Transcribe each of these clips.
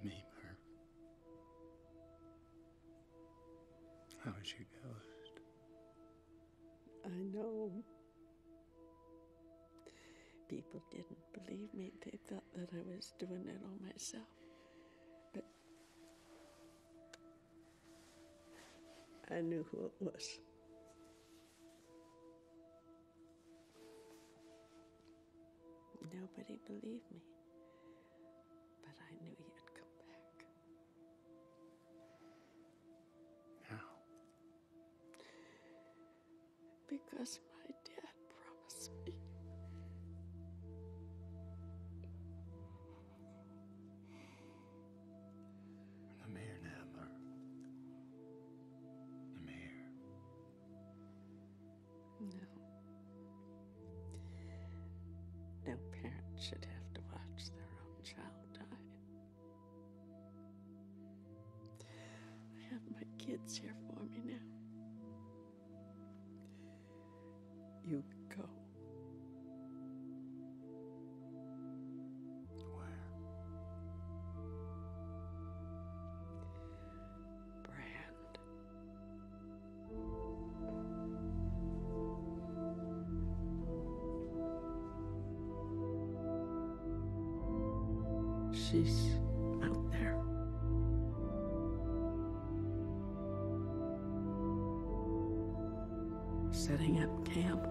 to me, Murph. How is your ghost? I know. People didn't believe me. They thought that I was doing it all myself. But I knew who it was. Nobody believed me, but I knew you'd come back. How? Because my dad promised me. I'm here now, Murph. I'm here. No parent should have to watch their own child die. I have my kids here for me now. You go. Where? Brand. She's out there. Setting up camp.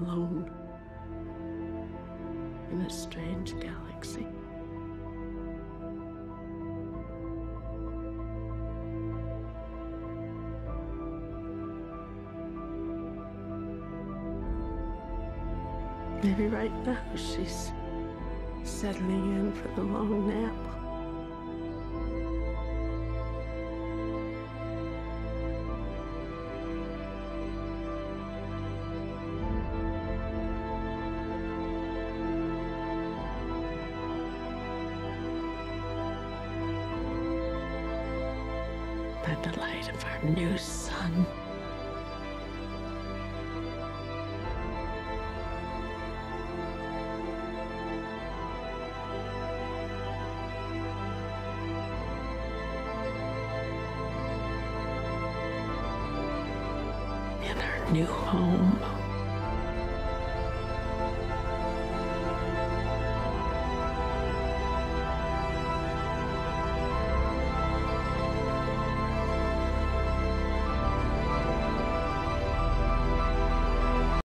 Alone in a strange galaxy. Maybe right now she's settling in for the long nap. By the light of our new sun. In our new home.